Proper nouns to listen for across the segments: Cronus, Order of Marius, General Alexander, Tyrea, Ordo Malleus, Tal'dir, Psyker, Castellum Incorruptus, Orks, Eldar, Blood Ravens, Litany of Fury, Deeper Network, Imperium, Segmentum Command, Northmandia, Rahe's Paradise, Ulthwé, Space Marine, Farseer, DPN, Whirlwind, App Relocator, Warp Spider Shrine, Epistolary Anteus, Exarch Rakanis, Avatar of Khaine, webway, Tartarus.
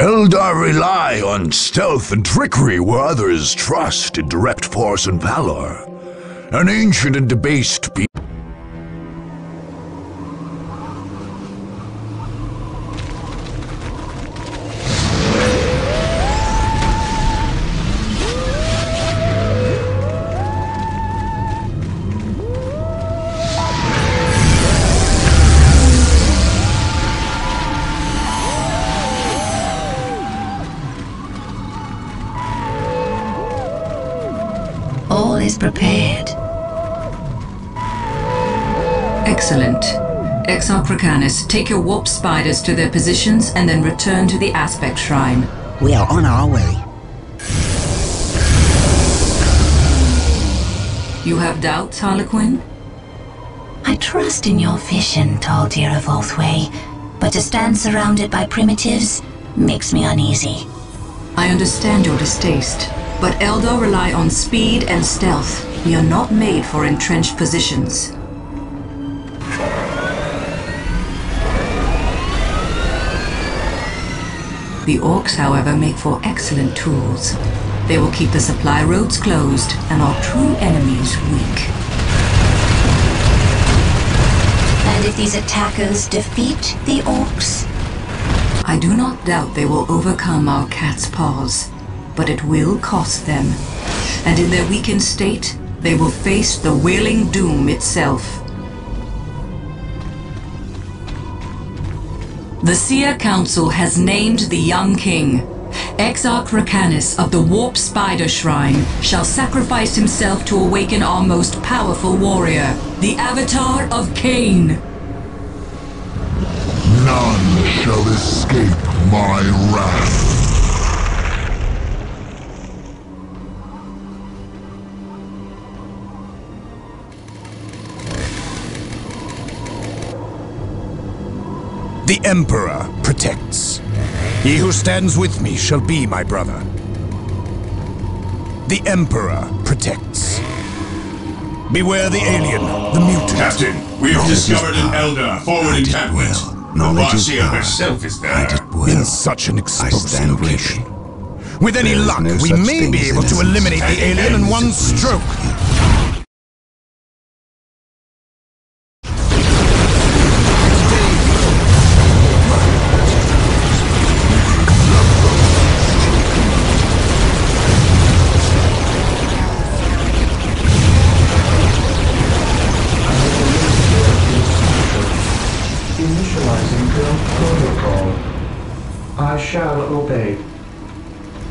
Eldar rely on stealth and trickery where others trust in direct force and valor. An ancient and debased people. Prepared. Excellent. Exarch Rakanis, take your warp spiders to their positions and then return to the aspect shrine. We are on our way. You have doubts, Harlequin? I trust in your vision, Tal'dir of Ulthwé, but to stand surrounded by primitives makes me uneasy. I understand your distaste. But Eldar rely on speed and stealth. We are not made for entrenched positions. The orcs, however, make for excellent tools. They will keep the supply roads closed and our true enemies weak. And if these attackers defeat the orcs? I do not doubt they will overcome our cat's paws. But it will cost them, and in their weakened state, they will face the wailing doom itself. The Seer Council has named the young king. Exarch Rakanis of the Warp Spider Shrine shall sacrifice himself to awaken our most powerful warrior, the Avatar of Khaine. None shall escape my wrath. The Emperor protects. He who stands with me shall be my brother. The Emperor protects. Beware the alien, the mutant. Captain, we have discovered an Eldar forward encampment. The Farseer herself is there. In such an exposed location. With any luck, we may be able to eliminate the alien in one stroke.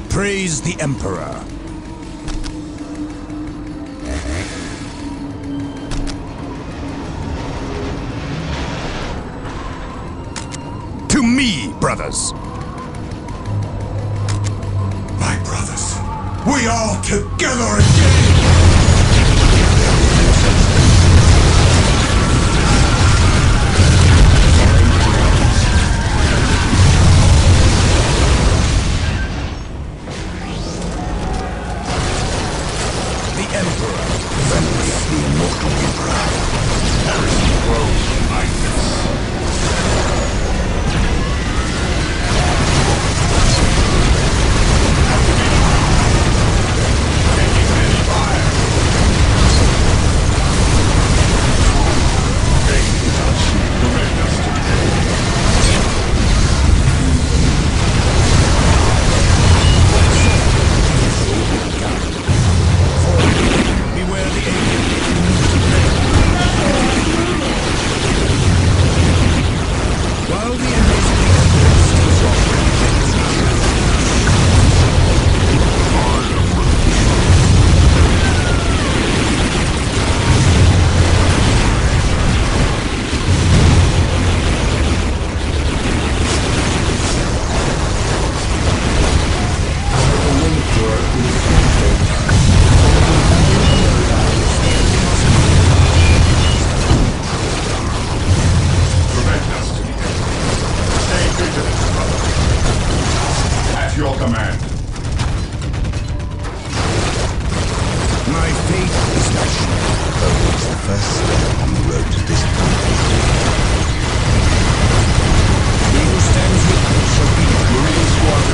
Praise the Emperor. To me, brothers. My brothers, we are together again. Marine squad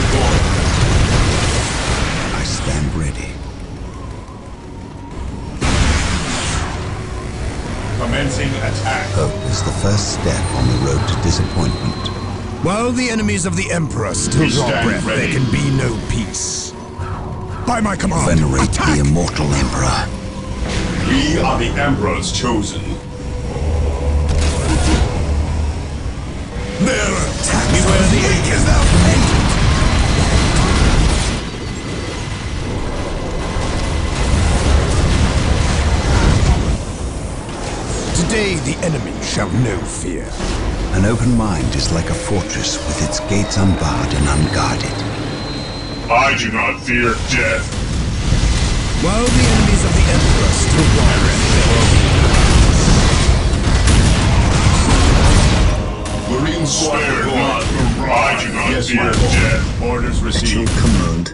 attack. Hope is the first step on the road to disappointment. While the enemies of the Emperor still draw breath, there can be no peace. By my command, venerate attack! The immortal Emperor. We are the Emperor's chosen. Their attack is where the ache is outmended. Today the enemy shall know fear. An open mind is like a fortress with its gates unbarred and unguarded. I do not fear death. While the enemies of the Emperor still wire at their own. Marine Slayer, I do not fear death. Orders received. Command.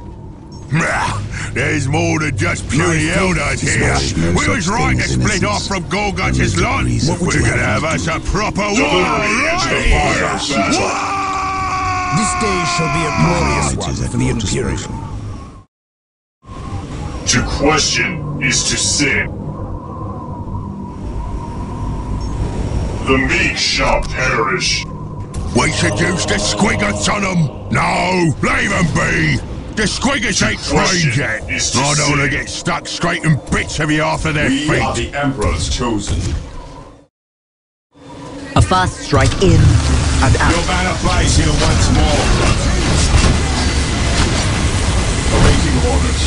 There's more than just puny Eldars here. No, we was right to split off from Gorgon's Islam. We're gonna have us a proper war. This day shall be a glorious one for the Imperium. To question is to sin. The meek shall perish. We should use the squiggers on them. No, leave them be. The squiggers ain't trained yet. I don't want to get stuck scraping bits of you off of their feet. We are the Emperor's chosen. A fast strike in and out. Your banner flies here once more. Awaiting orders.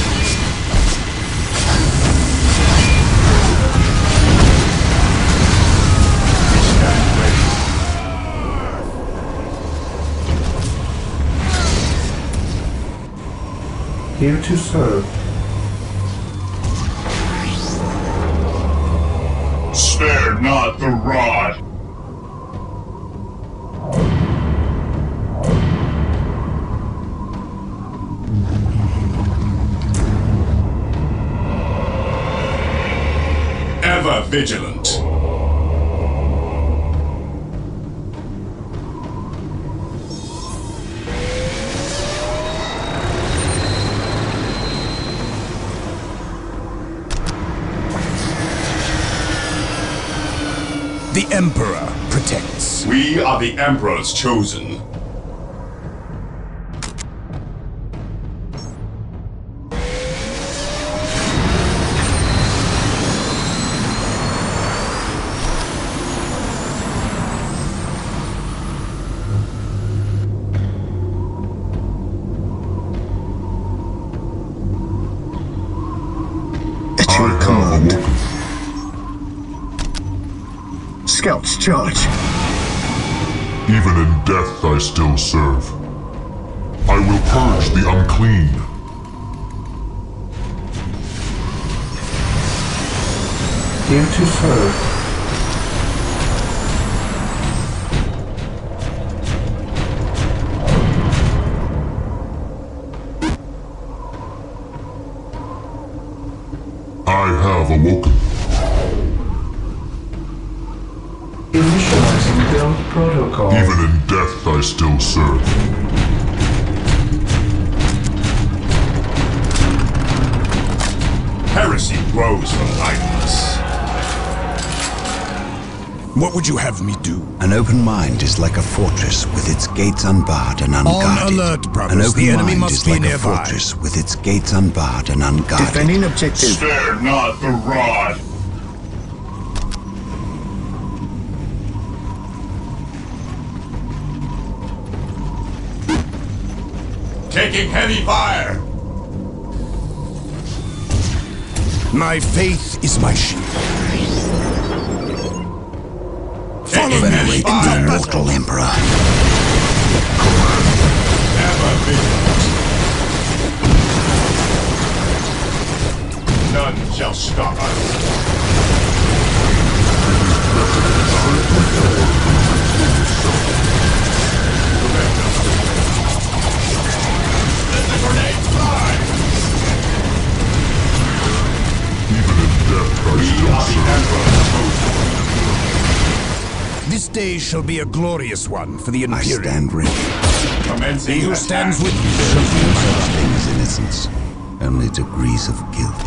We stand ready. Here to serve. Spare not the rod. Ever vigilant. The Emperor protects. We are the Emperor's chosen. Scouts charge. Even in death I still serve. I will purge the unclean. Here to serve. I have awoken. Initializing build protocol. Even in death, I still serve. Heresy grows from lightness. What would you have me do? An open mind is like a fortress with its gates unbarred and unguarded. On alert, brothers. An open the enemy mind must is be like nearby. A fortress with its gates unbarred and unguarded. Defending objective. Spare not the rod. Taking heavy fire! My faith is my shield. Follow me, the mortal Emperor. Ever vigilant. None shall stop us. Grenades fly! Even in death, I still serve. This day shall be a glorious one for the Imperium. I stand ready. Commencing he who stands with you shall be such thing as innocence, only degrees of guilt.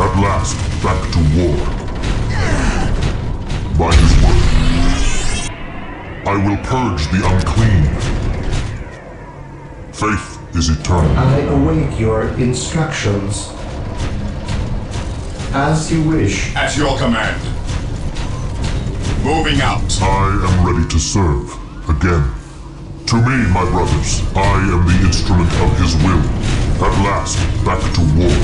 At last, that to war. By his word, I will purge the unclean. Faith is eternal. I await your instructions. As you wish. At your command. Moving out. I am ready to serve again. To me, my brothers, I am the instrument of his will. At last, back to war.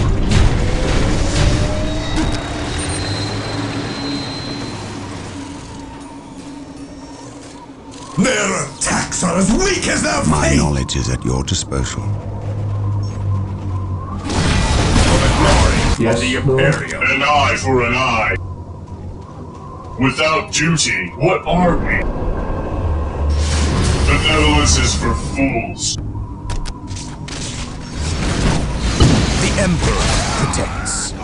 Their attacks are as weak as their might! My knowledge is at your disposal. For the glory of the Imperium, an eye for an eye. Without duty, what are we? Benevolence is for fools. The Emperor protects.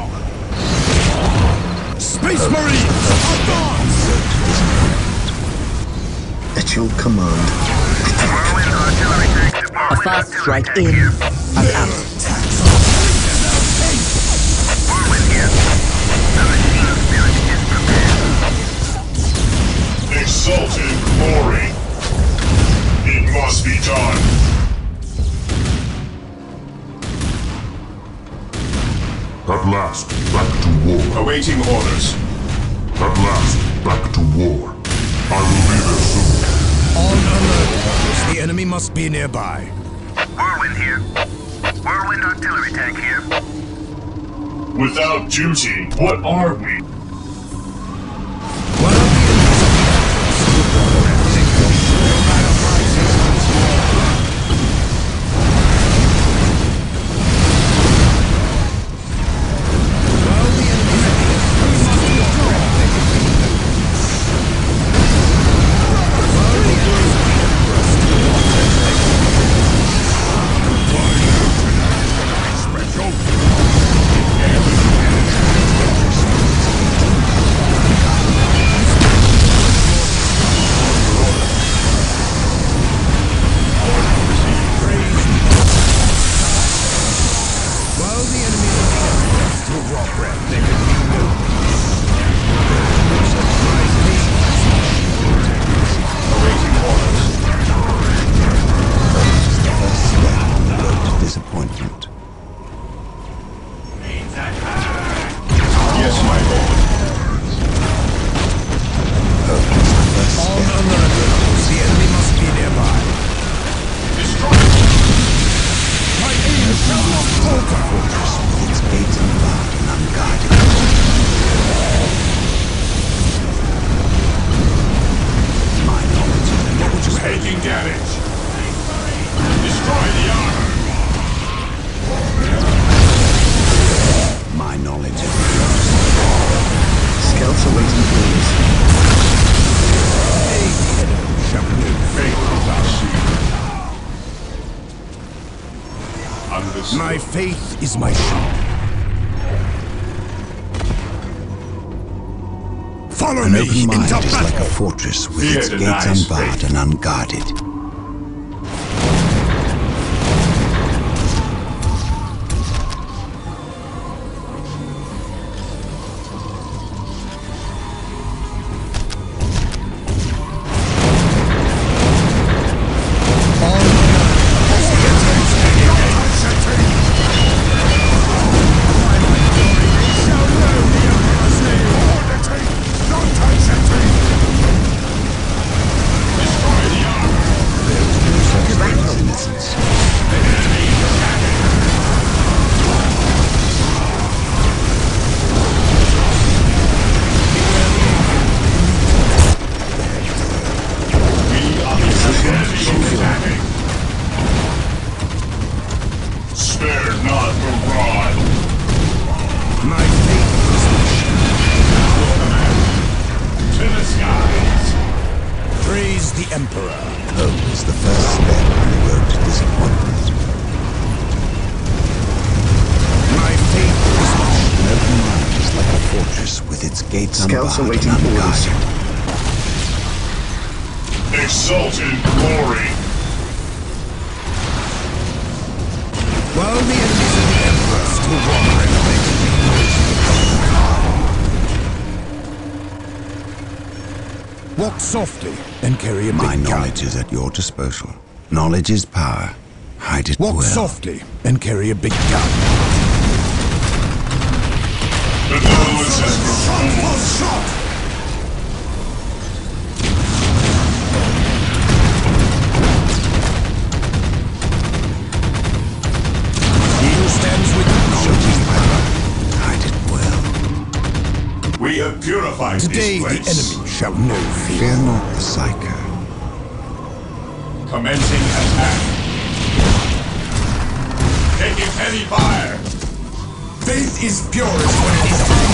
Space Marines, advance! At your command. A fast strike in and out. Exalted glory. It must be done. At last, back to war. Awaiting orders. At last, back to war. I will be there soon. On alert, the enemy must be nearby. Whirlwind here. Whirlwind artillery tank here. Without duty, what are we? What are faith is my shield. Follow me. An open mind is battle. Like a fortress with its gates unbarred and unguarded. While the enemies of the Emperor still wander in the way to the Walk softly and carry in mind. My knowledge is at your disposal. Knowledge is power. Hide it well. Walk softly and carry a big gun. The noise has broken. One shot! He who stands with knowledge is power. Hide it well. We have purified this place. Today the enemy shall know fear. Fear not the Psyker. Commencing attack. Taking heavy fire! Faith is purest when it is pure.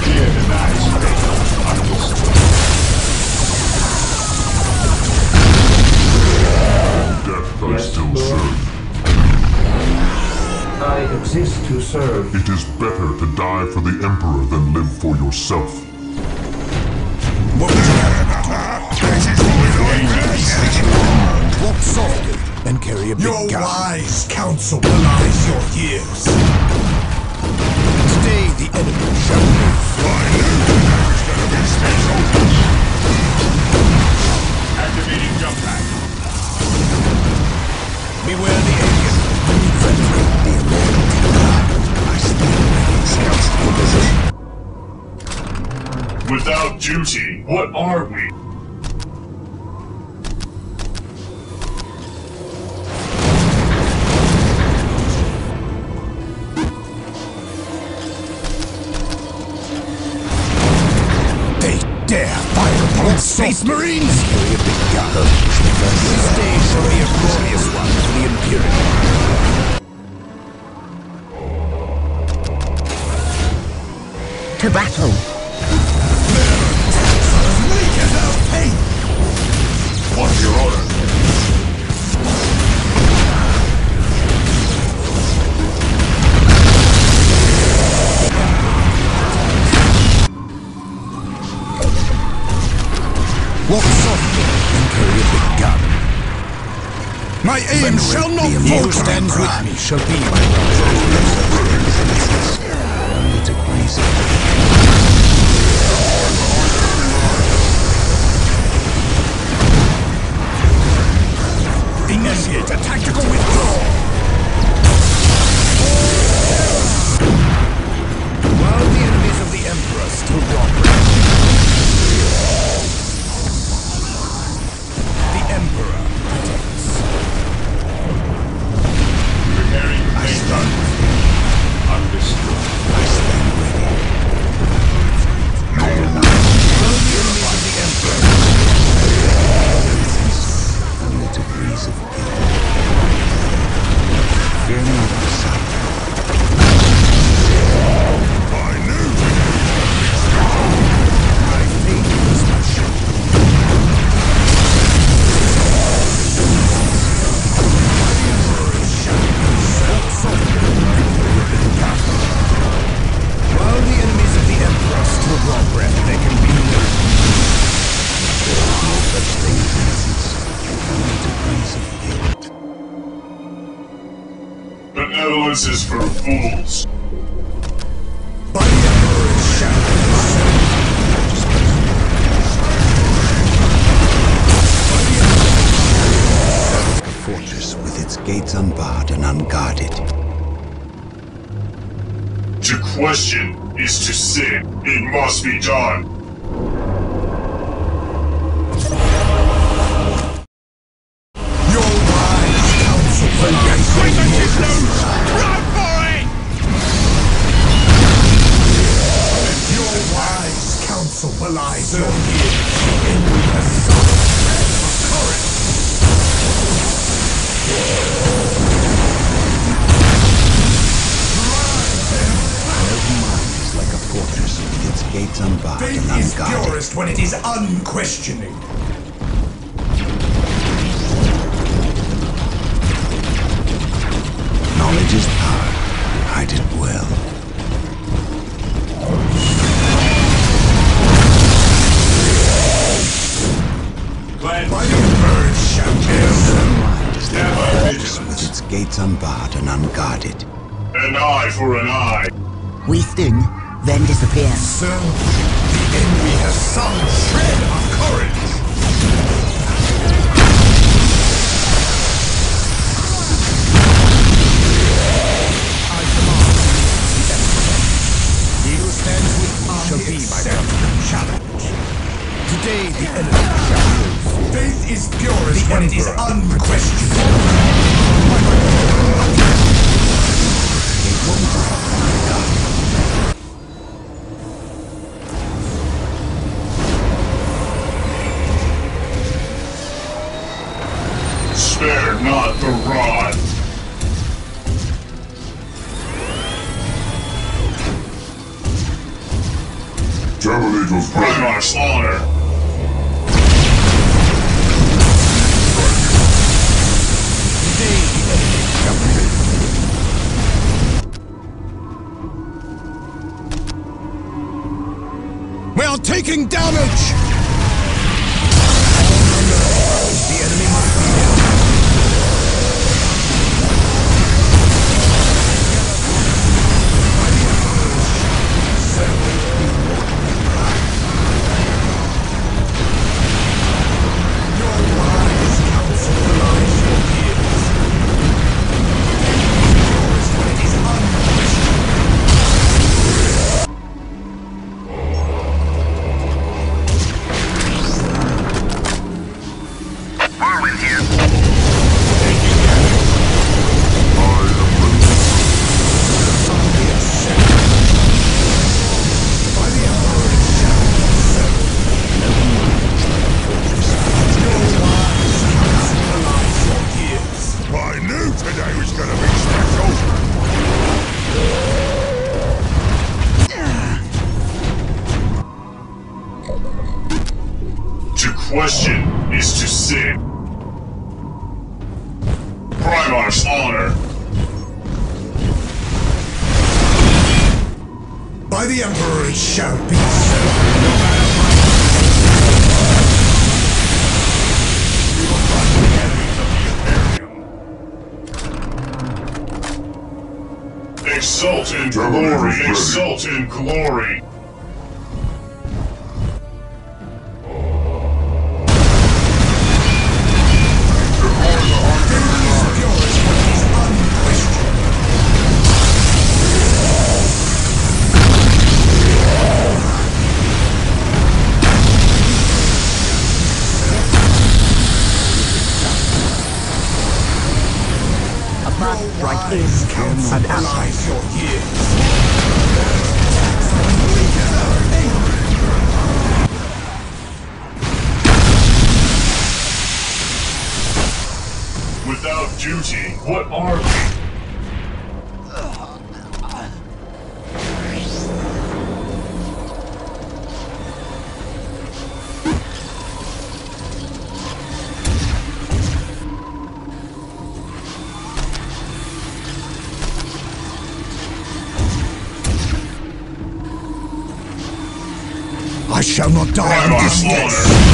Fear denies faith. Death I still serve. I exist to serve. It is better to die for the Emperor than live for yourself. Walk softly and carry a big gun. Your wise counsel belies your years. Today the enemy shall live. Activating jump pack. Beware the alien. Friendly, be loyal to the God. I stand ready, scouts for position. Without duty, what are we? They dare fire upon space marines! Carry a big gun. This day shall be a glorious one for the Imperium. To battle. What's your order? Walk softly and carry a big gun. My aim shall not fall. Who stands with me shall be my brother. It's a crazy. Initiate a tactical withdrawal! While the enemies of the Emperor still roam, the Emperor protects. Preparing a stun. Understood. I stand ready. While the enemies of the Emperor to breeze of guilt. Fear not the sight. I knew my fate was not sure. While the enemies of the Emperor still draw breath, they can be no such thing as benevolence is for fools. By the Emperor's shadows. A fortress with its gates unbarred and unguarded. To question is to sin. It must be done. When it is unquestioning. Knowledge is power. Hide it well. Glad by the birds shall kill them. With its gates streets unbarred and unguarded. An eye for an eye. We sting, then disappear. So, the enemy has some shred of courage. I command you. He who stands with arms shall be my challenge. Today the enemy shall lose. Faith is pure as the end is unquestionable. Spare not the rod. Terminate those bring our slaughter. Taking damage! The enemy must be held. Your wise counsel lies your ears. Your is what it is unquestioned. Exult in glory! I shall not die in this place!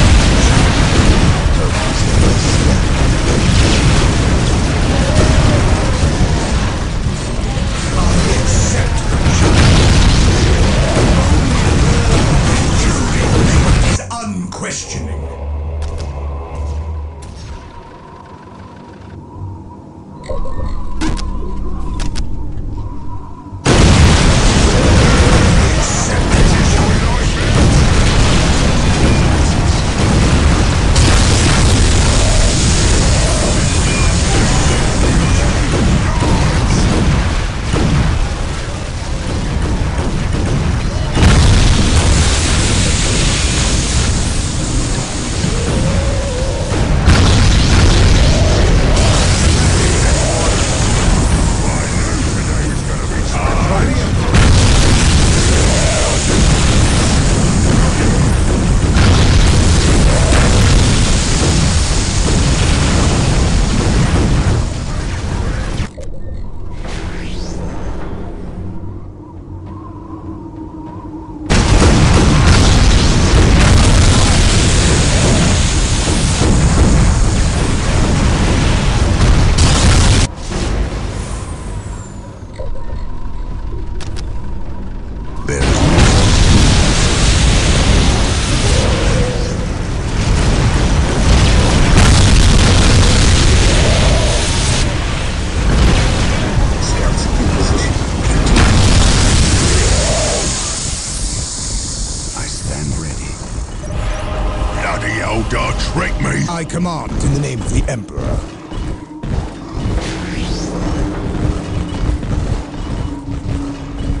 me. I command in the name of the Emperor.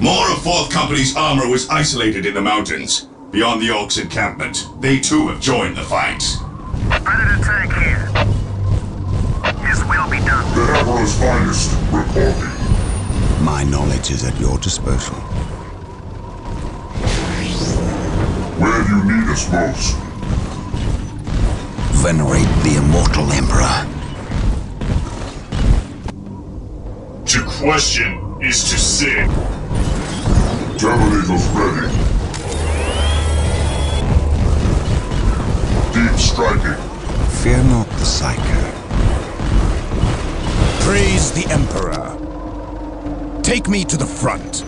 More of 4th Company's armor was isolated in the mountains, beyond the Orcs' encampment. They too have joined the fight. Predator tank here. His will be done. The Emperor's finest, reporting. My knowledge is at your disposal. Where do you need us most? Venerate the immortal Emperor. To question is to sin. Terminators ready. Deep striking. Fear not the Psyker. Praise the Emperor. Take me to the front.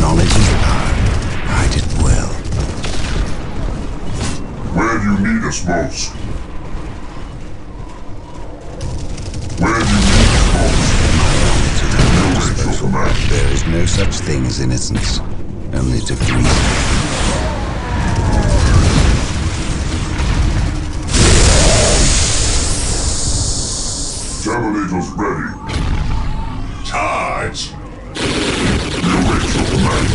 Knowledge is power. Hide it well. Where do you need us most? Where do you need us most? There is no such thing as innocence, only degrees. Terminators ready. Charge! The original command.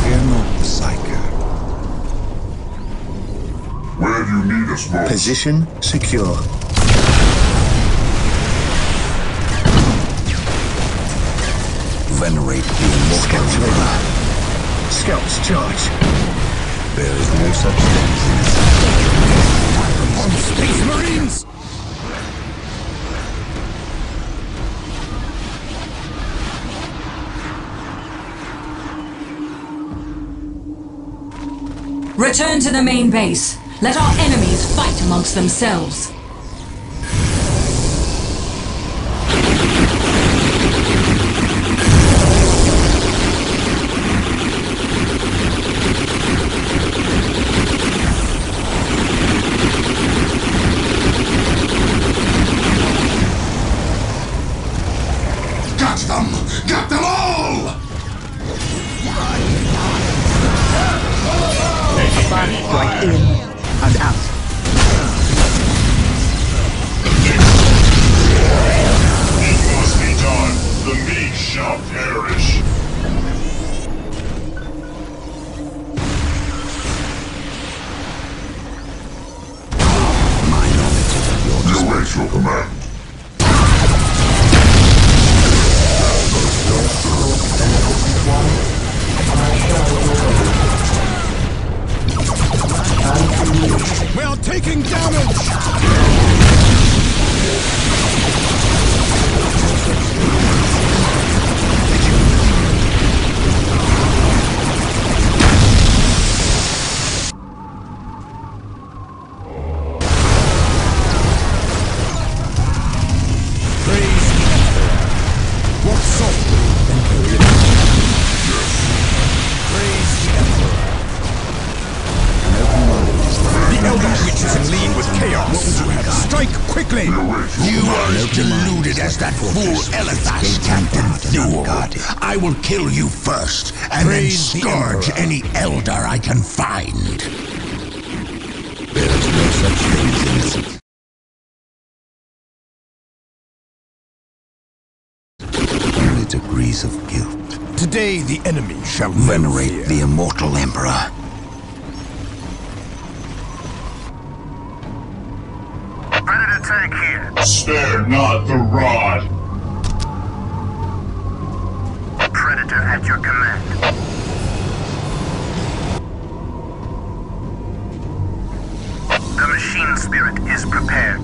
Fear not the Psyker. Where do you need us most? Position secure. Venerate the immortal Emperor. Scouts charge. There is no such thing as innocence. Space Marines! Return to the main base. Let our enemies fight amongst themselves. I will kill you first, and Praise then scourge the any Eldar I can find. There is no such thing as innocent. Only degrees of guilt. Today the enemy shall venerate the immortal Emperor. Predator tank here. Spare not the rod. At your command. The machine spirit is prepared.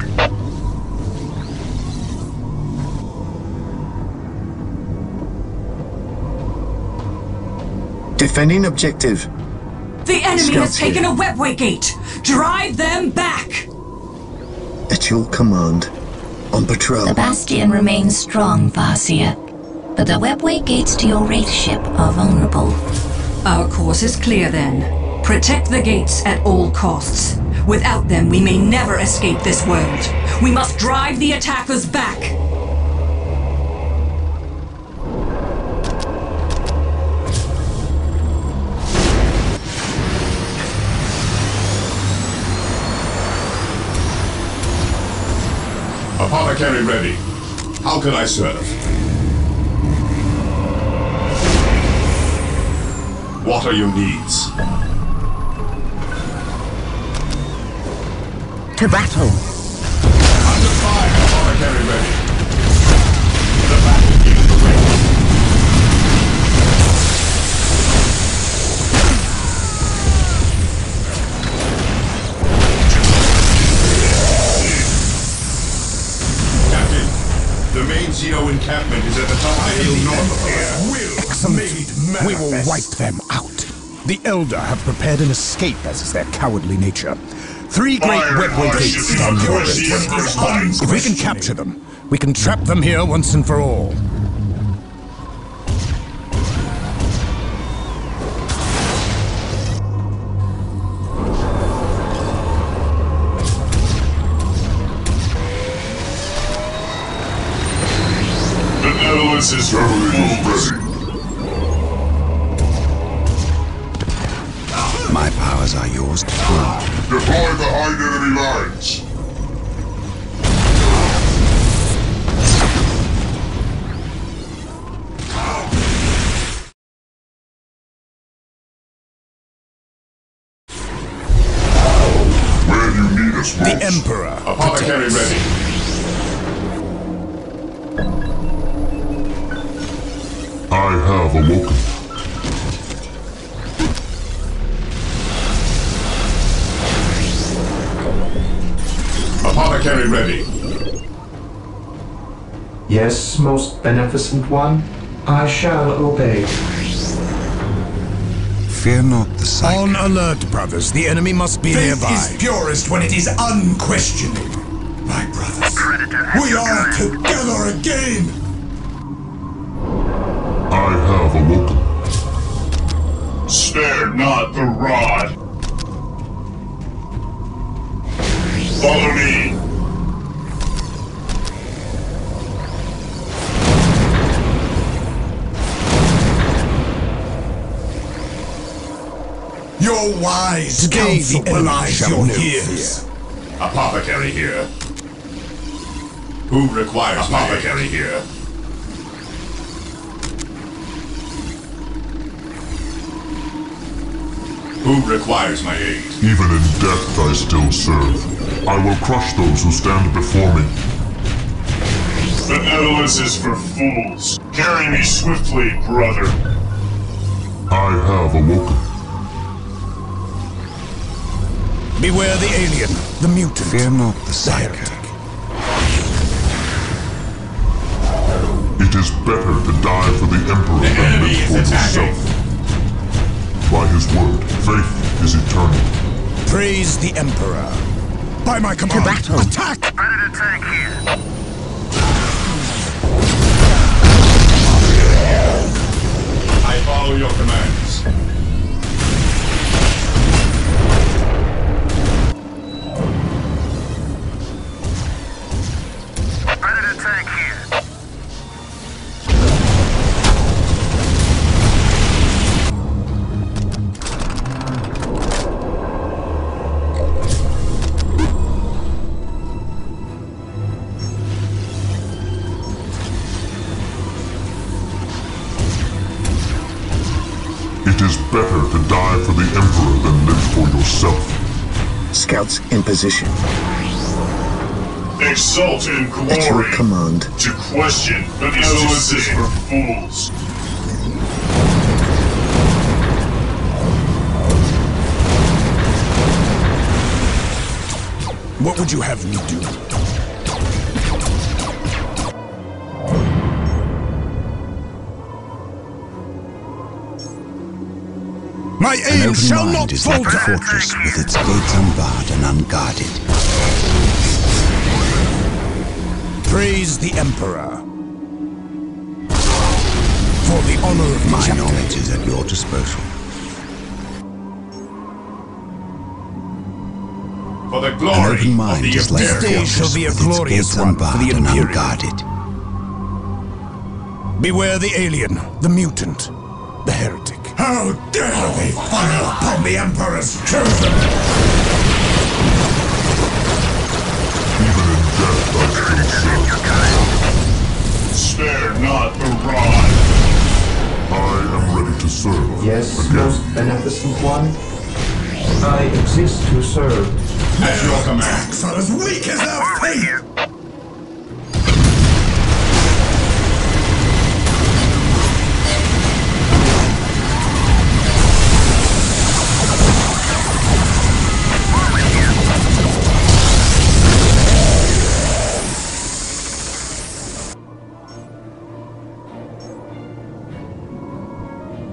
Defending objective. The enemy has taken a webway gate. Drive them back. At your command. On patrol. The Bastion remains strong, Farseer. But the webway gates to your Wraith ship are vulnerable. Our course is clear then. Protect the gates at all costs. Without them, we may never escape this world. We must drive the attackers back. secretary ready. How can I serve? What are your needs? To battle. Under fire, secretary ready. The battle is the race. Captain, the main CO encampment is at the top of the hill north of here. Excellent. We will wipe them out. The Eldar have prepared an escape, as is their cowardly nature. Three great webway gates stand guarded. If we can capture them, we can trap them here once and for all. The Netherlands is ready. My powers are yours to prove. Deploy behind enemy lines! Where do you need us, Wolves? The Emperor Apothecary ready. I have awoken. Apothecary ready. Yes, most beneficent one. I shall obey. Fear not the Psyker. On alert, brothers. The enemy must be nearby. Faith is purest when it is unquestioning. My brothers, we are together again! I have awoken. Spare not the rod. Follow me! Your wise counsel belies your ears. Apothecary here. Who requires apothecary here? Who requires my aid? Even in death I still serve. I will crush those who stand before me. The Netherlands is for fools. Carry me swiftly, brother. I have awoken. Beware the alien, the mutant. Fear not the Psyker. It is better to die for the Emperor than live for yourself. By his word, faith is eternal. Praise the Emperor. By my command, attack! Predator tank here. I follow your commands. Predator tank here. Scouts in position. Exalt in glory. At your command. To question the Netherlands is for fools. What would you have me do? My aim shall not falter. An open mind is like a fortress with its gates unbarred and unguarded. Praise the Emperor for the honor of my knowledge is at your disposal. For the glory of the Empire, this day shall be a glorious one for the unguarded. Beware the alien, the mutant, the heretic. How dare they fire upon the Emperor's children! Even in death, I still serve. Spare not the rod. I am ready to serve. Yes, again. Most beneficent one. I exist to serve. At your command. Attacks are as weak as our faith.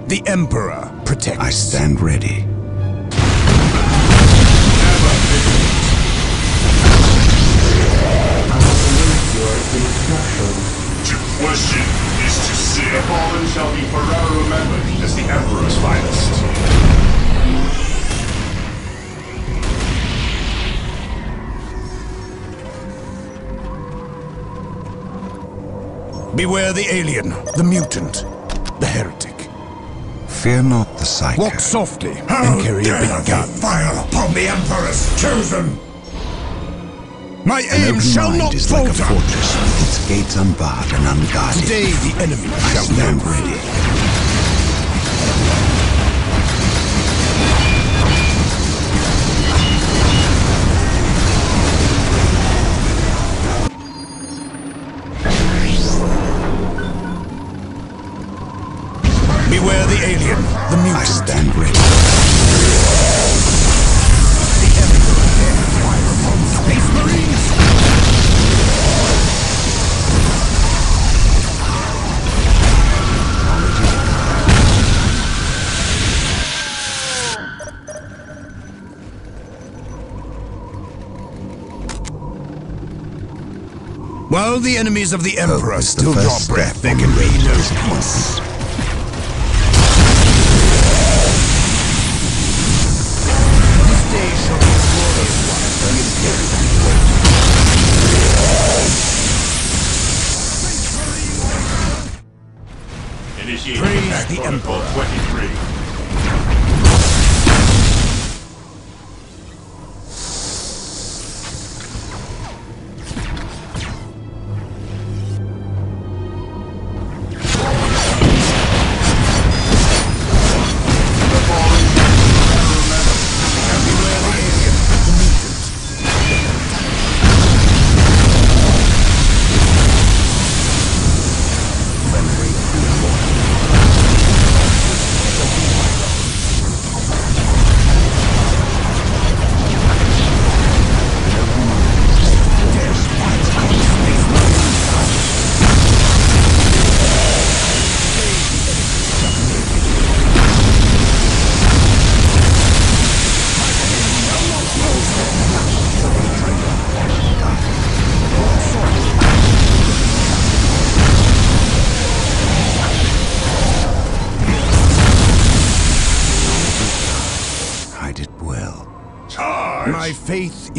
The Emperor protects. I stand ready. To question is to sin. The fallen shall be forever remembered as the Emperor's finest. Beware the alien, the mutant, the heretic. Fear not the Psyker. Walk softly and carry a big gun. Fire upon the Emperor's chosen! My aim shall not falter! Like a fortress, its gates unbarred and unguarded. Today the enemy shall stand ready. Beware the alien, the mutant. I stand ready. The Emperor dare fire upon Space Marines! While the enemies of the Emperor still draw breath, there can be no peace. Praise the Emperor. 23.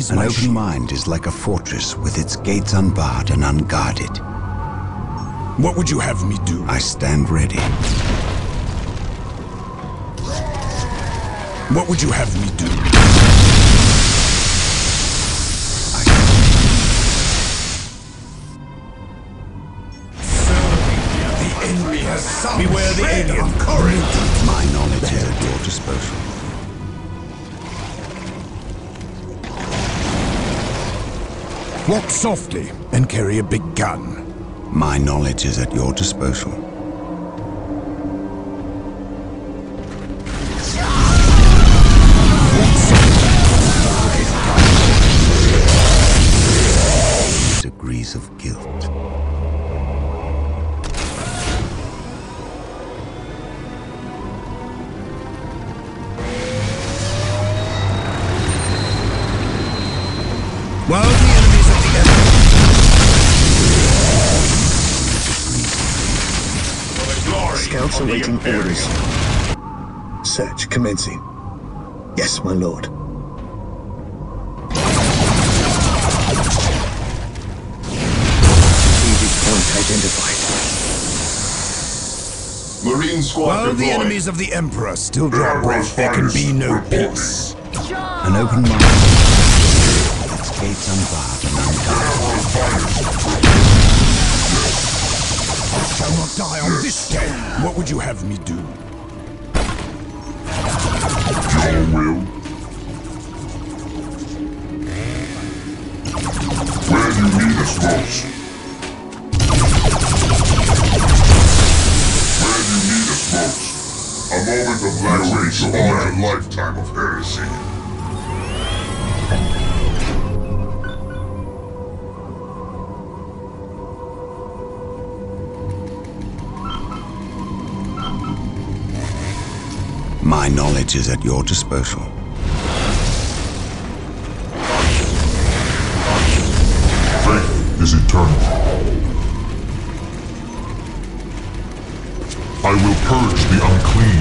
An open mind is like a fortress with its gates unbarred and unguarded. What would you have me do? I stand ready. What would you have me do? The enemy has some. Beware the alien. My knowledge is at your disposal. Walk softly and carry a big gun. My knowledge is at your disposal. Degrees of guilt. Well. Scouts awaiting orders. Search commencing. Yes, my lord. Strategic point identified. Marine squad deployed. While the enemies of the Emperor still draw breath, there can be no peace. An open mind. Its gates unbarred and unguarded. shall not die on this day. What would you have me do? Your will. Where do you need us most? Where do you need us most? A moment of lax to honor a lifetime of heresy. My knowledge is at your disposal. Faith is eternal. I will purge the unclean.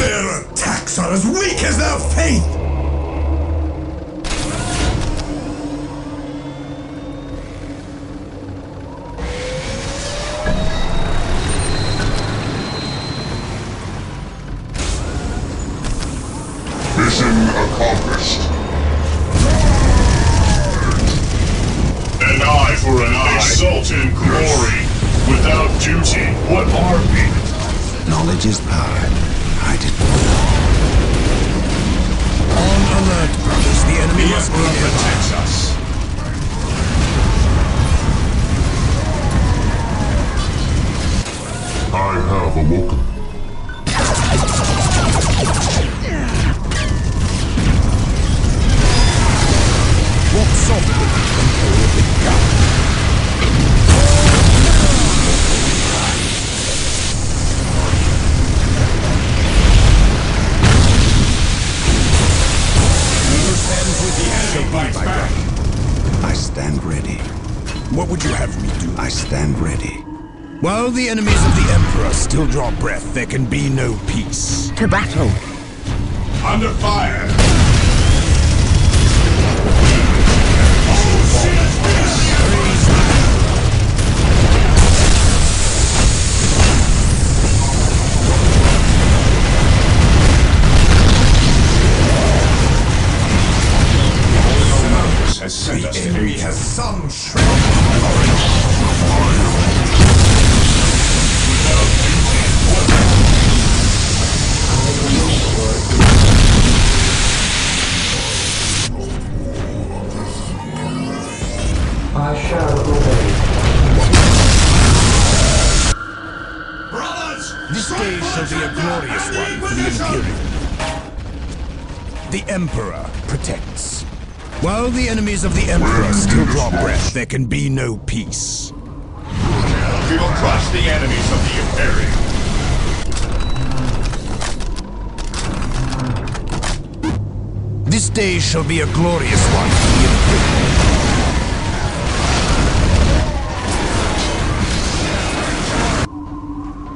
Their attacks are as weak as their faith! The enemies of the Emperor still draw breath, there can be no peace. To battle. Under fire. The enemy has some shred. I shall obey. Brothers! This day shall be a glorious one for the Imperium. The Emperor protects. While the enemies of the Emperor still draw breath, there can be no peace. We will crush the enemies of the Imperium. This day shall be a glorious one for the Imperium.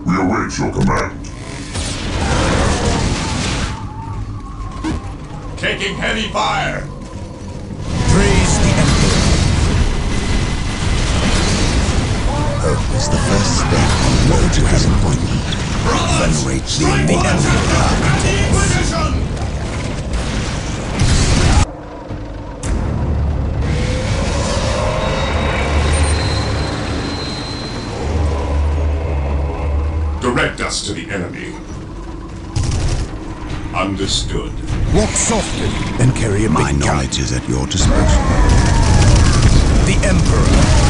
We await your command. Taking heavy fire! Praise the Emperor. Hope is the first step on the road to his appointment. Venerate the Emperor. Direct us to the enemy. Understood. Walk softly and carry a big gun. My knowledge is at your disposal. The Emperor.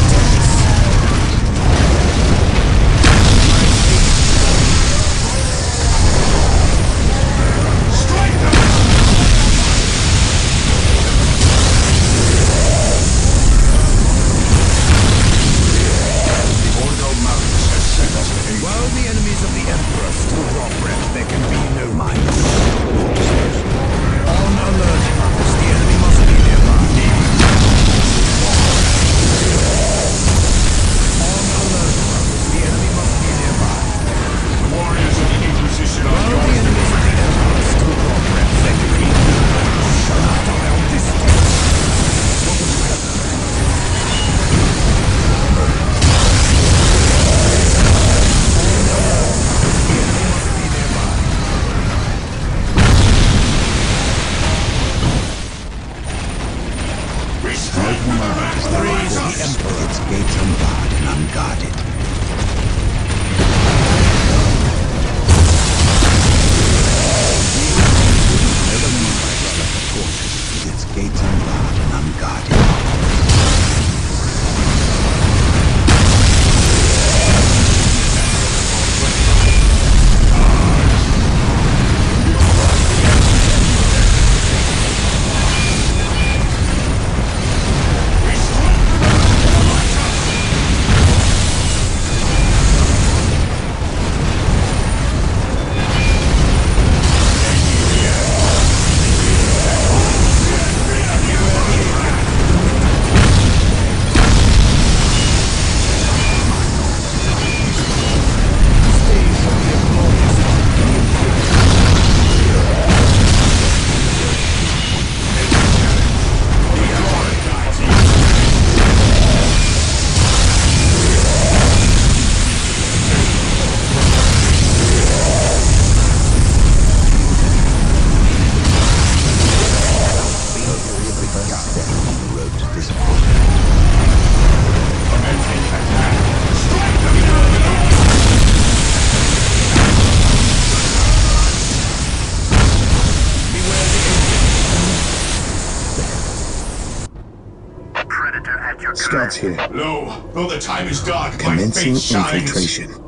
guards here. Lo, though the time is dark, commencing my fate infiltration. Shines.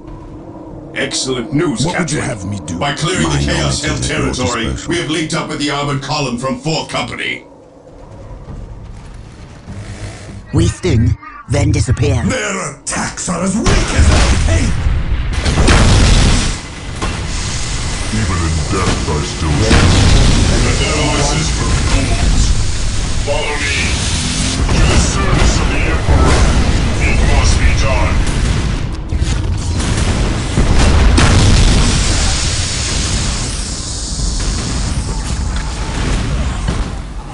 Excellent news, what Captain. What would you have me do? By clearing the Chaos Hill territory, we have linked up with the armored column from 4th Company. We sting, then disappear. Their attacks are as weak as our cape! Even in death, I still live. But their voices were fools. Follow me. To the service of the Emperor. It must be done.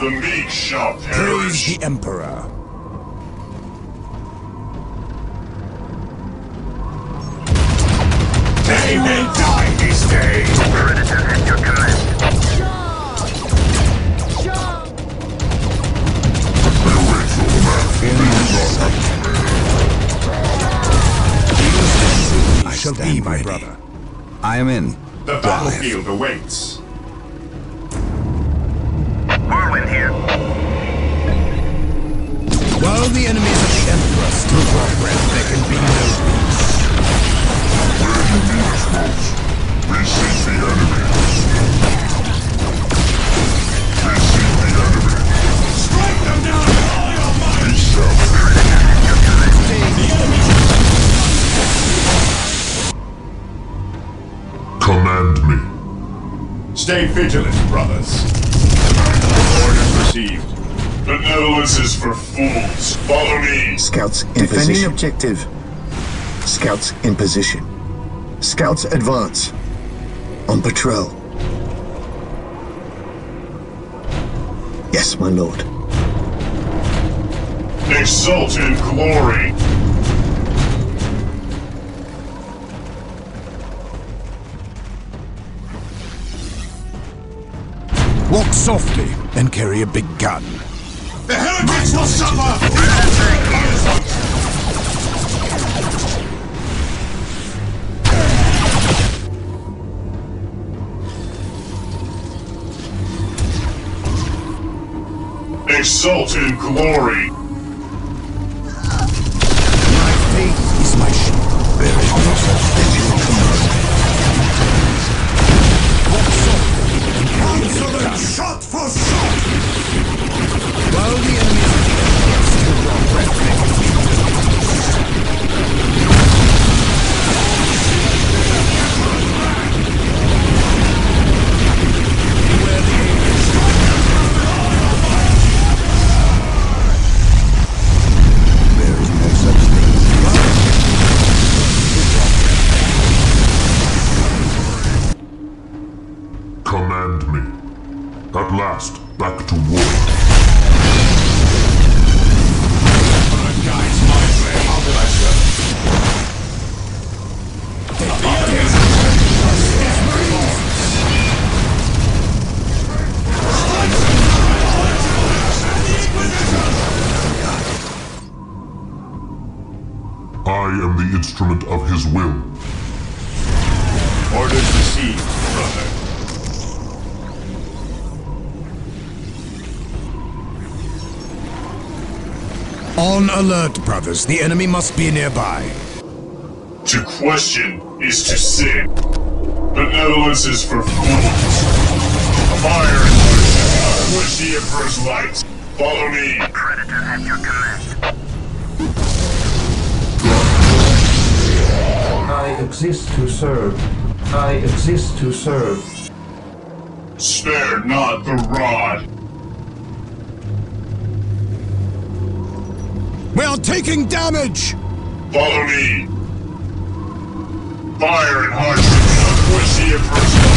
The meek shall perish. Praise the Emperor. They will die these days! Predator at your command. Jump! They wait till the map for me. I shall be my brother. I am in. The battlefield awaits. Whirlwind here. While the enemies of the Emperor still progress, there can be no peace. Where you need us most, we seek the enemy. We seek the enemy. Strike them down with all your might! We shall free the enemy. Command me. Stay vigilant, brothers. Order received. The Netherlands is for fools. Follow me. Scouts in position. Defending objective. Scouts in position. Scouts advance. On patrol. Yes, my lord. Exult in glory. Walk softly and carry a big gun. The heretics will suffer! Exult in glory. My faith is my shield. There is no such thing as a command. Shot for shot. While the enemies of the enemy are still on red flag. Command me. At last, back to war. Guides my way. How did I serve? The enemies are every moment. I am the instrument of his will. Orders received, brother. On alert, brothers. The enemy must be nearby. To question is to sin. The Netherlands is for fools. Fire and worship with the Emperor's light. Follow me. Predator at your command. I exist to serve. I exist to serve. Spare not the rod. We are taking damage! Follow me! Fire and hardship shall push the Emperor's light!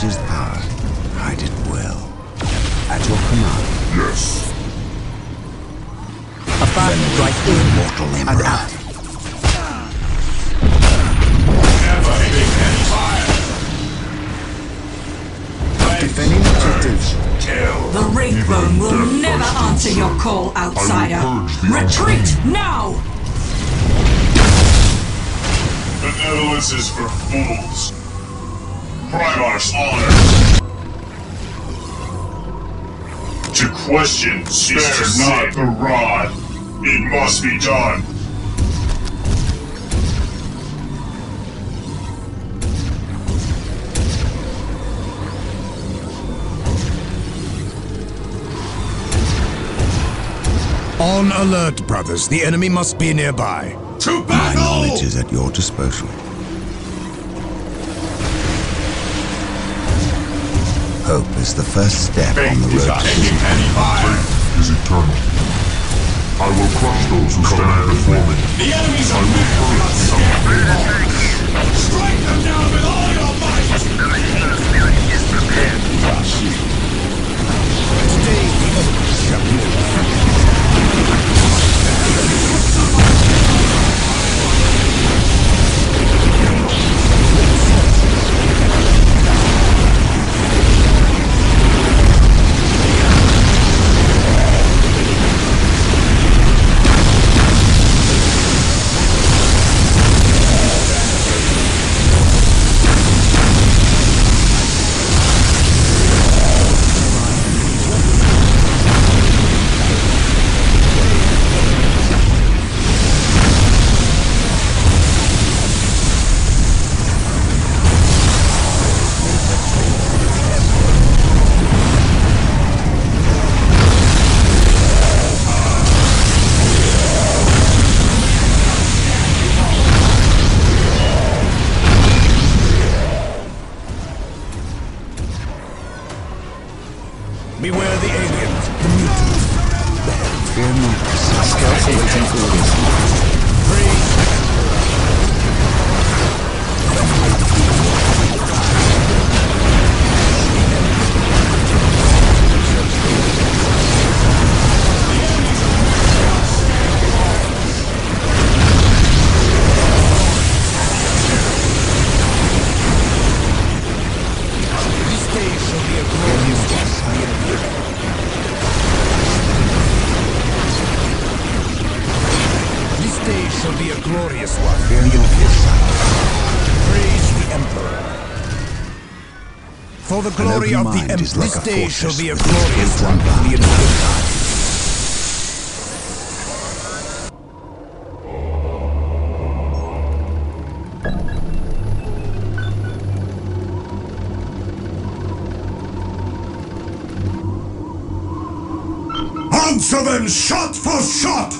Is power. I did well. At your command. Yes. A fire strike in mortal and out. Never big and fire. message. Tell the Wraithbone will never answer your call, outsider. Retreat now! Benevolence is for fools. Primarch's honor. To question spares not the rod. It must be done. On alert, brothers. The enemy must be nearby. To battle! My knowledge is at your disposal. Hope is the first step on the road to faith is eternal. I will crush those who stand before me. The enemies are prepared. Strike them down with all your might! Is prepared to crush you. Today we overcome you. This day shall be a glorious one for the entire. Answer them shot for shot!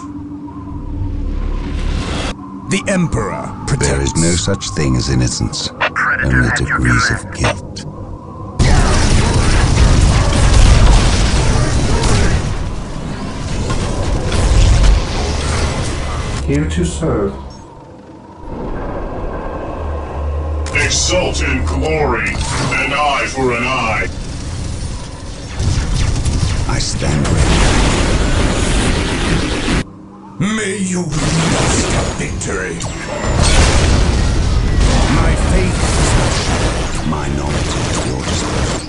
The Emperor protects. There is no such thing as innocence, only degrees of guilt. Here to serve. Exult in glory, an eye for an eye. I stand ready. May you master victory. My faith is not shattered. My knowledge is your disposal.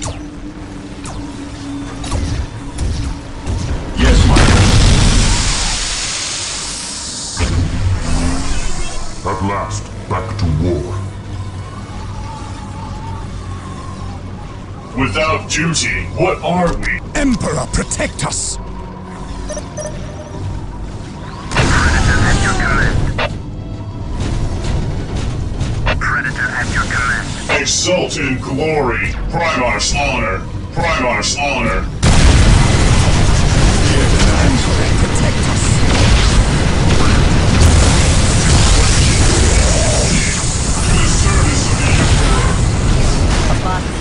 Yes, my. At last, back to war. Without duty, what are we? Emperor, protect us! Predator at your command. Exult in glory. Primarch's honor. Primarch's honor.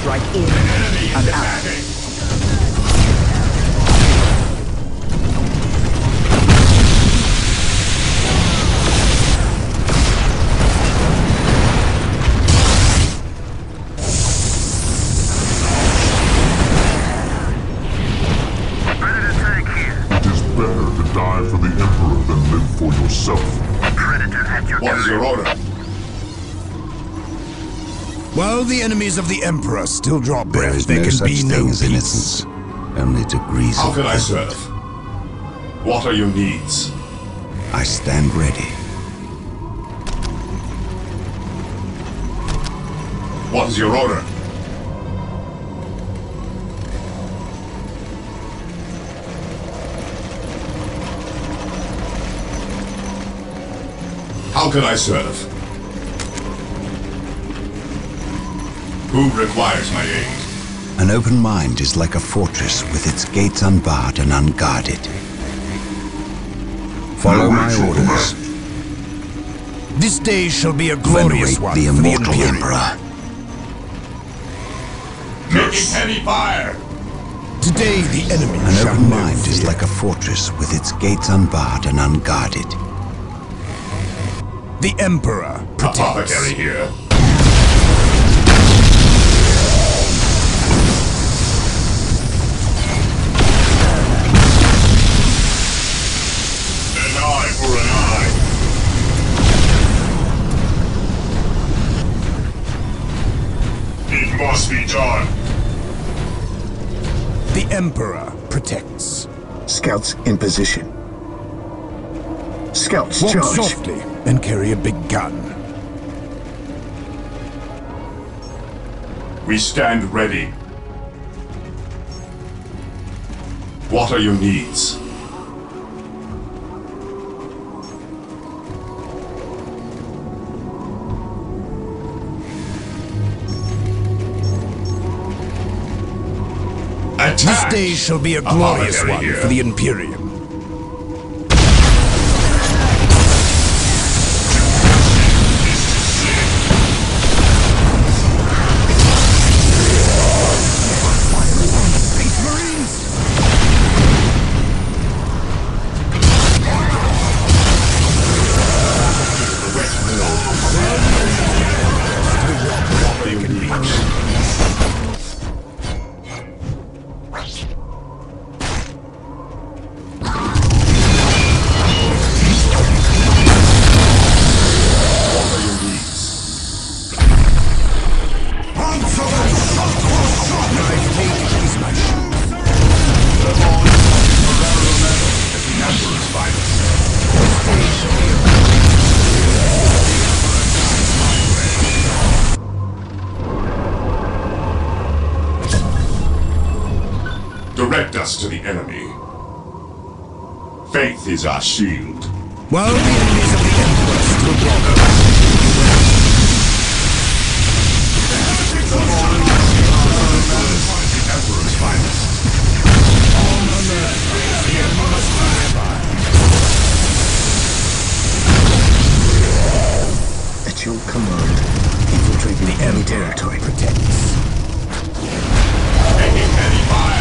Strike in and out. Predator tank here. It is better to die for the Emperor than live for yourself. Predator at your command. What is your order? While the enemies of the Emperor still draw breath, there can be no peace. Only degrees of effort. How can I serve? What are your needs? I stand ready. What is your order? How can I serve? Who requires my aid? An open mind is like a fortress with its gates unbarred and unguarded. Follow my orders. This day shall be a glorious one for the immortal Emperor. Making heavy fire! Today the enemy shall know fear. An open mind is like a fortress with its gates unbarred and unguarded. The Emperor protects. Apothecary here. An eye for an eye. It must be done. The Emperor protects. Scouts in position. Scouts, walk charge. Softly and carry a big gun. We stand ready. What are your needs? Attack! This day shall be a glorious one for the Imperium. To the enemy. Faith is our shield. While the enemies of the Emperor still block us. At your command, infiltrating the enemy territory protects. Taking heavy fire.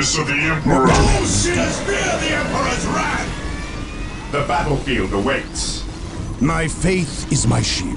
Of the Emperor. Oh, fear the Emperor's wrath. The battlefield awaits. My faith is my shield.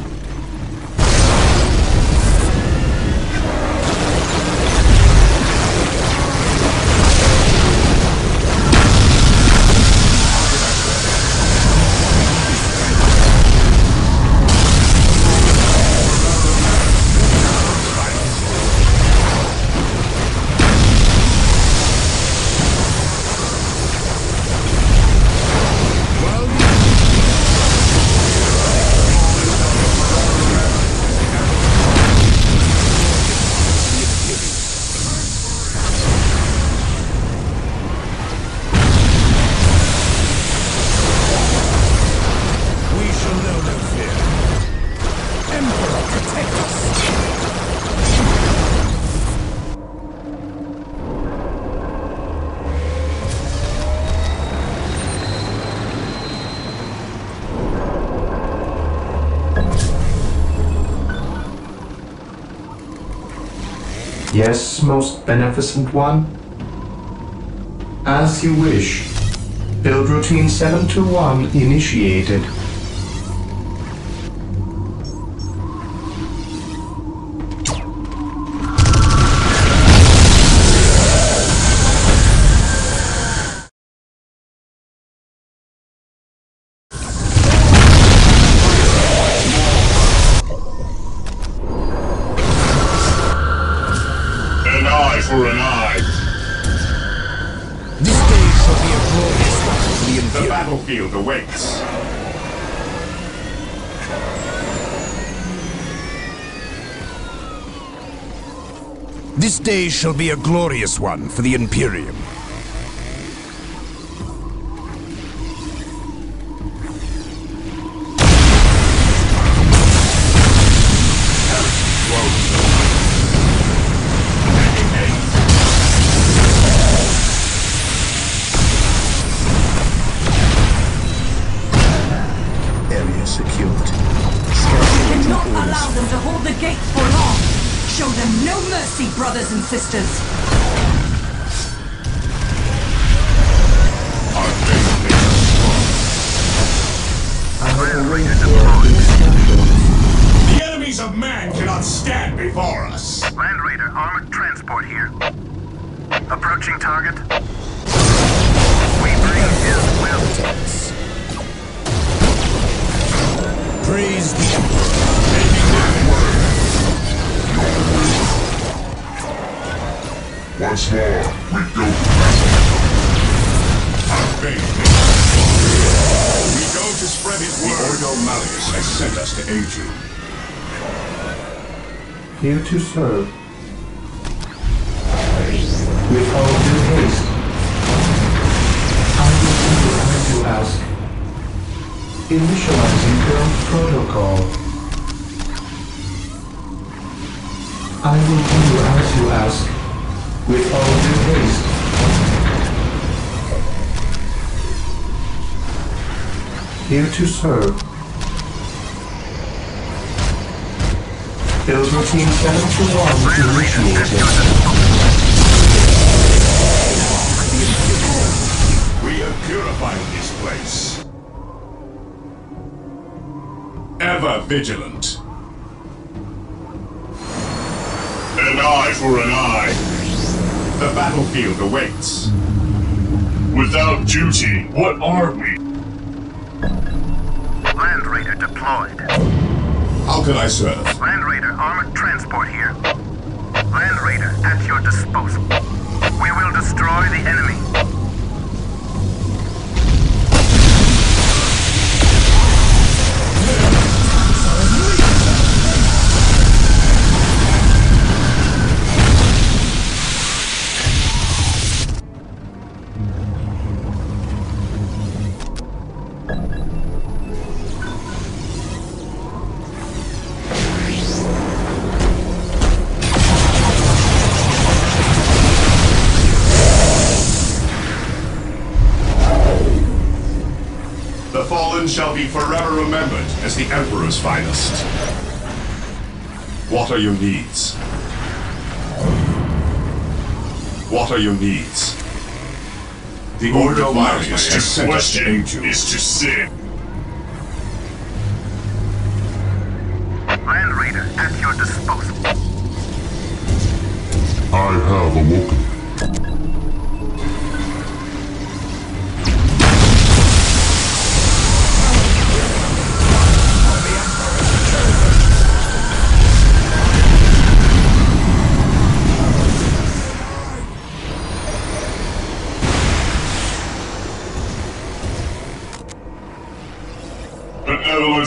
Yes, most beneficent one. As you wish. Build routine 721 initiated. This day shall be a glorious one for the Imperium. Area secured. We cannot allow them to hold the gates for long. Show them no mercy, brothers and sisters! The enemies of man cannot stand before us! Land Raider, armored transport here. Approaching target. We bring his will. Praise the Emperor! Once more, we go to battle. Our faith is strong. We go to spread his word. Ordo Malleus has sent us to aid you. Here to serve. With all due haste, I will do what you ask. Initializing current protocol. I will do as you ask. With all due haste. Here to serve. Build routine 721 initiated. We are purifying this place. Ever vigilant. An eye for an eye. The battlefield awaits. Without duty, what are we? Land Raider deployed. How can I serve? Land Raider armored transport here. Land Raider at your disposal. We will destroy the enemy. Shall be forever remembered as the Emperor's finest. What are your needs? What are your needs? The Order of Marius has sent us to Angel. Is to sin. Land Raider at your disposal. I have awoken.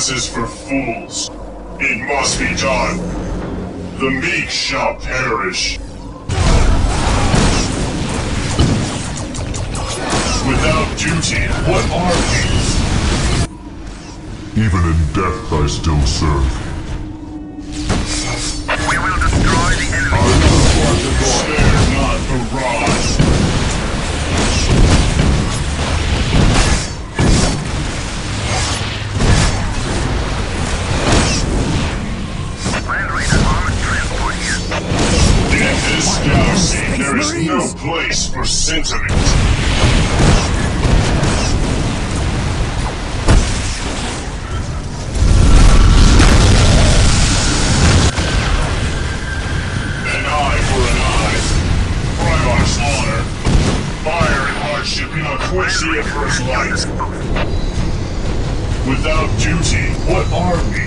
Is for fools. It must be done. The meek shall perish. Without duty, what are we? Even in death, I still serve. We will destroy the enemy. I will spare not the rod. This centuries. Without duty, what are we?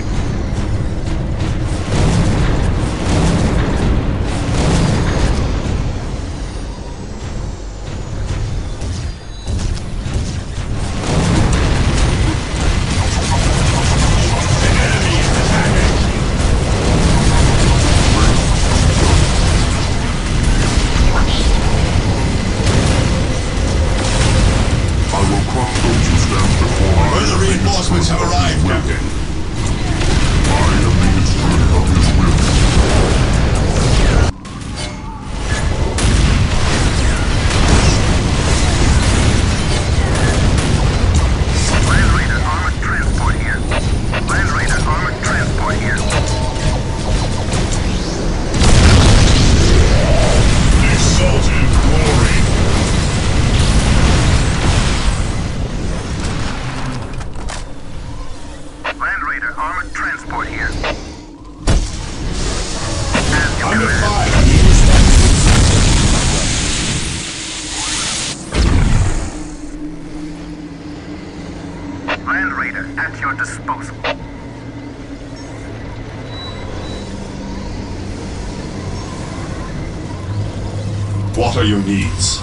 What are your needs?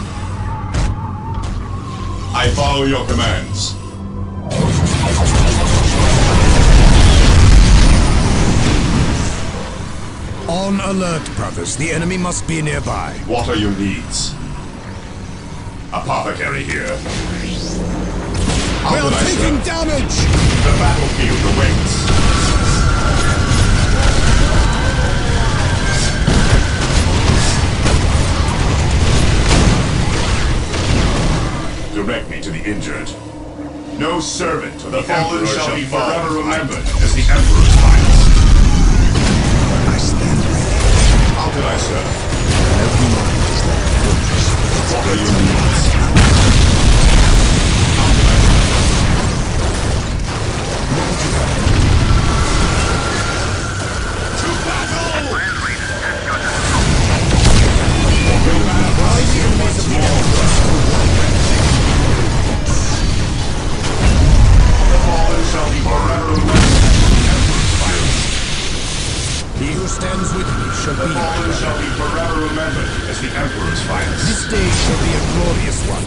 I follow your commands. On alert, brothers. The enemy must be nearby. What are your needs? Apothecary here. We're taking damage! The battlefield awaits. Direct me to the injured. No servant to the fallen shall be forever remembered as the Emperor's finest. I stand ready. How could I serve? Every mind is that fortress. What are your needs? How could I serve? To battle! No matter what you want more. Shall be forever remembered. He who stands with me shall be forever remembered as the Emperor's finest. This day shall be a glorious one.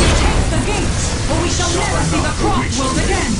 Protect the gates, or we shall never see the crop world again.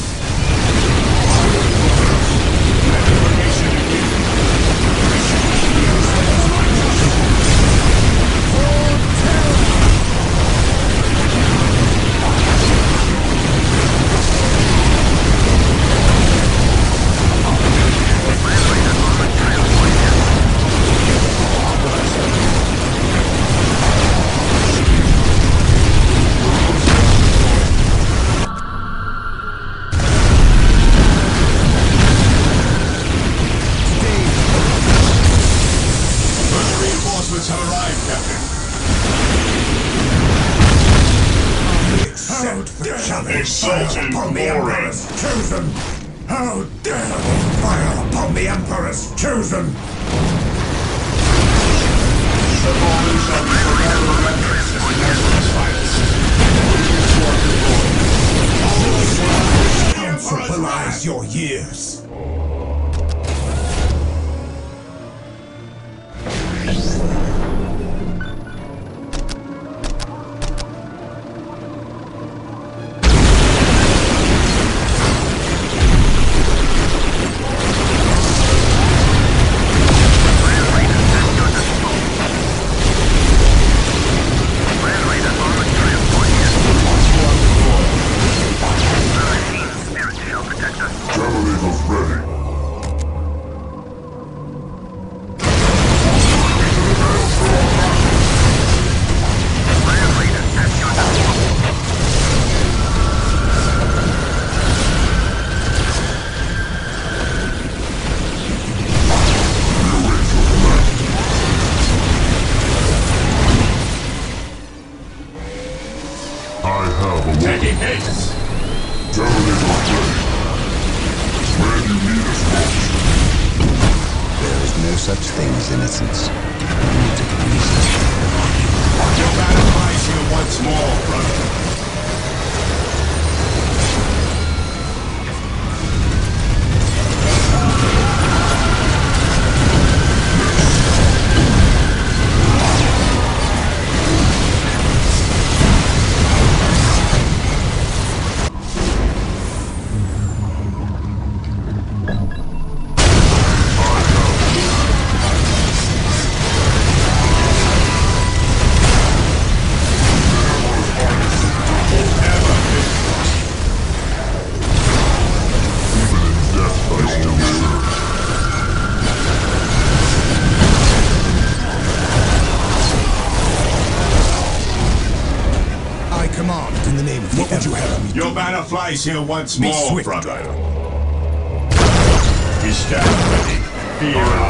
Taking hits. Down in our way. Where do you need us most? There is no such thing as innocence. We need to police it. You'll advise you once more, brother. Flies here once more, swift, brother. He stands ready. Fear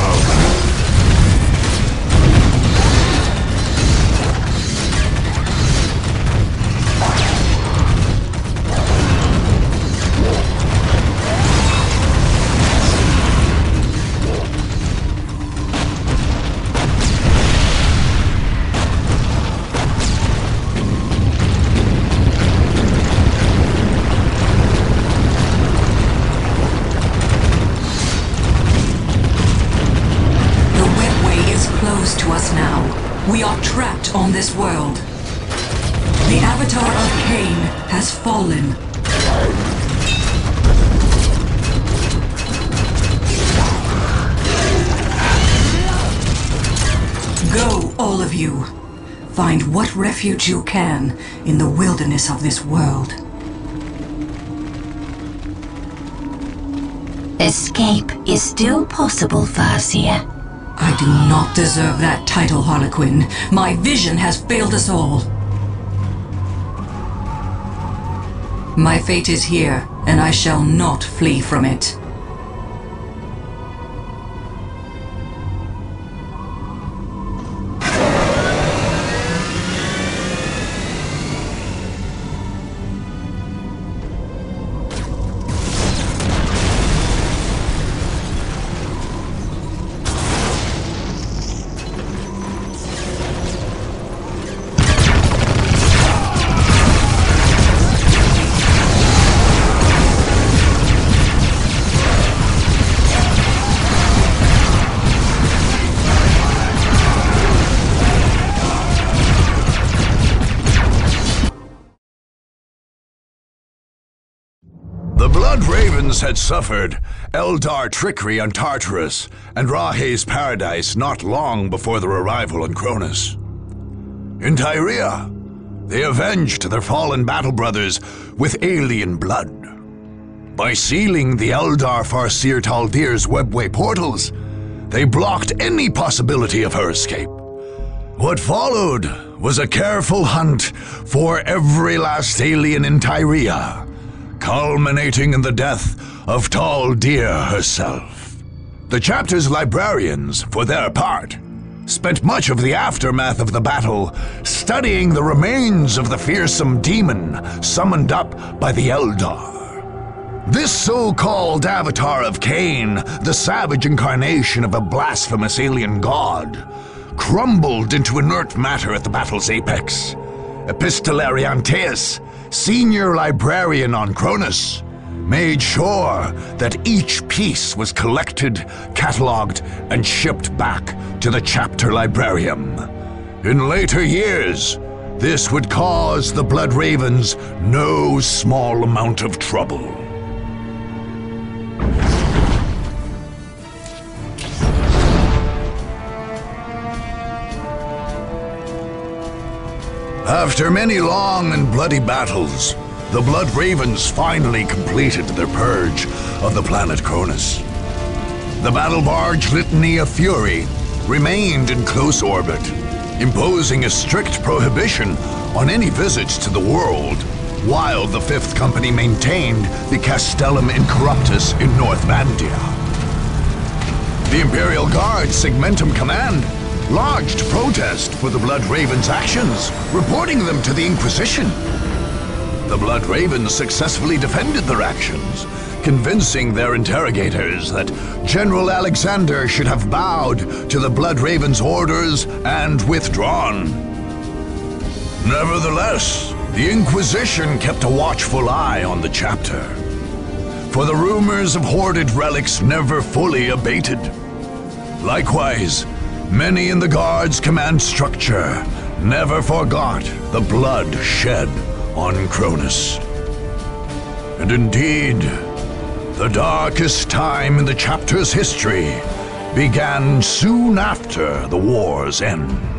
on this world. The Avatar of Khaine has fallen. Go, all of you. Find what refuge you can in the wilderness of this world. Escape is still possible, Farseer. I do not deserve that title, Harlequin. My vision has failed us all. My fate is here, and I shall not flee from it. Had suffered Eldar trickery on Tartarus and Rahe's Paradise not long before their arrival on Cronus. In Tyrea, they avenged their fallen battle brothers with alien blood. By sealing the Eldar Farseer Tal'dir's webway portals, they blocked any possibility of her escape. What followed was a careful hunt for every last alien in Tyrea, culminating in the death of Tal'dir herself. The chapter's librarians, for their part, spent much of the aftermath of the battle studying the remains of the fearsome demon summoned up by the Eldar. This so-called Avatar of Khaine, the savage incarnation of a blasphemous alien god, crumbled into inert matter at the battle's apex. Epistolary Anteus, senior librarian on Cronus, made sure that each piece was collected, catalogued, and shipped back to the chapter librarium. In later years, this would cause the Blood Ravens no small amount of trouble. After many long and bloody battles, the Blood Ravens finally completed their purge of the planet Cronus. The battle barge Litany of Fury remained in close orbit, imposing a strict prohibition on any visits to the world, while the Fifth Company maintained the Castellum Incorruptus in Northmandia. The Imperial Guard's Segmentum Command lodged protest for the Blood Raven's actions, reporting them to the Inquisition. The Blood Ravens successfully defended their actions, convincing their interrogators that General Alexander should have bowed to the Blood Ravens' orders and withdrawn. Nevertheless, the Inquisition kept a watchful eye on the chapter, for the rumors of hoarded relics never fully abated. Likewise, many in the Guard's command structure never forgot the blood shed on Cronus. And indeed, the darkest time in the chapter's history began soon after the war's end.